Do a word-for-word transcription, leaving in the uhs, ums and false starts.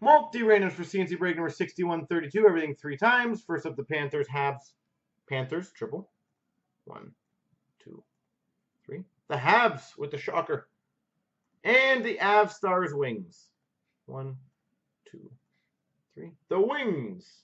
Multi-randoms for C and C break number sixty-one thirty-two. Everything three times. First up, the Panthers, Habs. Panthers, triple. One, two, three. The Habs with the shocker. And the Avstars Wings. One, two, three. The Wings.